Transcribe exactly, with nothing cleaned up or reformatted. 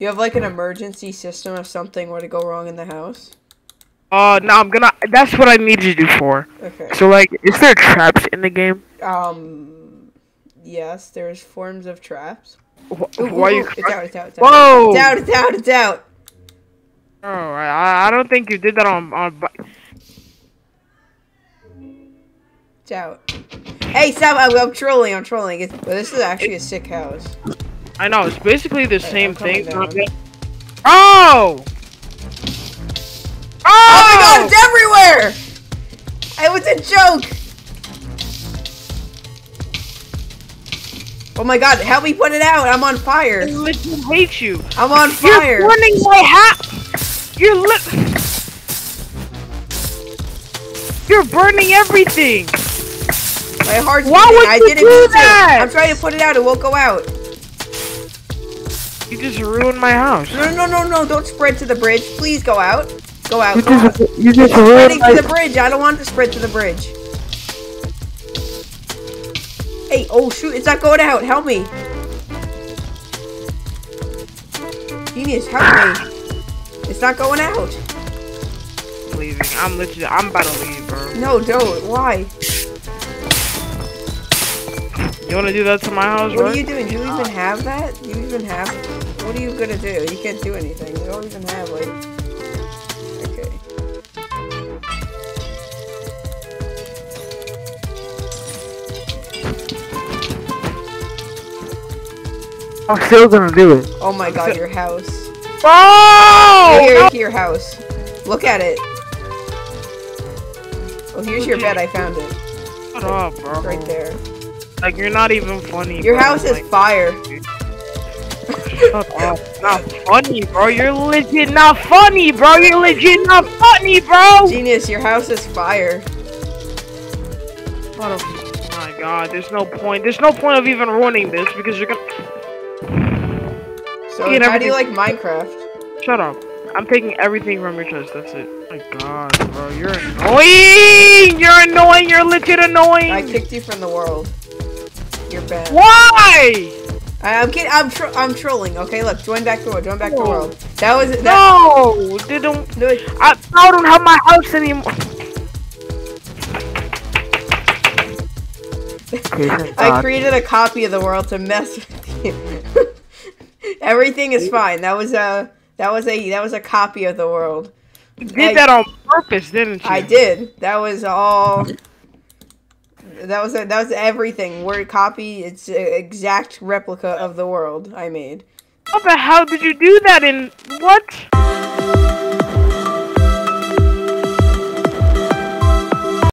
You have like an emergency system if something were to go wrong in the house? Uh, no, I'm gonna. That's what I need you to do for. Okay. So, like, is there traps in the game? Um, yes, there's forms of traps. Wh ooh, why ooh, are you? It's out, it's out, it's out. Whoa! It's out, it's out, it's out. Oh, I, I don't think you did that on on. It's out. Hey, stop! I'm, I'm trolling. I'm trolling. It's, well, this is actually a sick house. I know. It's basically the right, same thing. Oh! Oh! Oh my god, it's everywhere! It was a joke! Oh my god, help me put it out! I'm on fire! I literally hate you! I'm on fire! You're burning my hat! You're li- You're burning everything! My heart's Why beating. Would I you didn't do that? I'm trying to put it out, it won't go out. You just ruined my house. No, no, no, no, don't spread to the bridge. Please go out. Go out. You just, you just it's spreading to the bridge. I don't want to spread to the bridge. Hey, oh shoot, it's not going out. Help me. Genius, help me. It's not going out. I'm leaving. I'm literally, I'm about to leave, bro. No, don't. Why? You want to do that to my house, what right? What are you doing? Do you even have that? Do you even have... What are you going to do? You can't do anything. You don't even have, like... I'm still gonna do it. Oh my god, your house. Oh! Here, no! Your house. Look at it. Oh, here's your bed. I found it. Shut up, bro. Right there. Like, you're not even funny. Your bro. house is like, fire. Shut up. Not funny, bro. You're legit not funny, bro. You're legit not funny, bro. Genius, your house is fire. What a... Oh my god, there's no point. There's no point of even ruining this because you're gonna. So, how do you like Minecraft? Shut up. I'm taking everything from your chest, that's it. Oh my god, bro, you're annoying! You're annoying, you're legit annoying! I kicked you from the world. You're bad. Why?! I, I'm kidding, I'm, tro I'm trolling, okay? Look, join back the world, join back no. the world. That was- that No! They don't- do it. I, I don't have my house anymore! I created a copy of the world to mess with you. Everything is fine. That was a that was a that was a copy of the world. You did I, that on purpose, didn't you? I did. That was all. That was a, that was everything. Word copy. It's an exact replica of the world I made. How the hell did you do that? In what?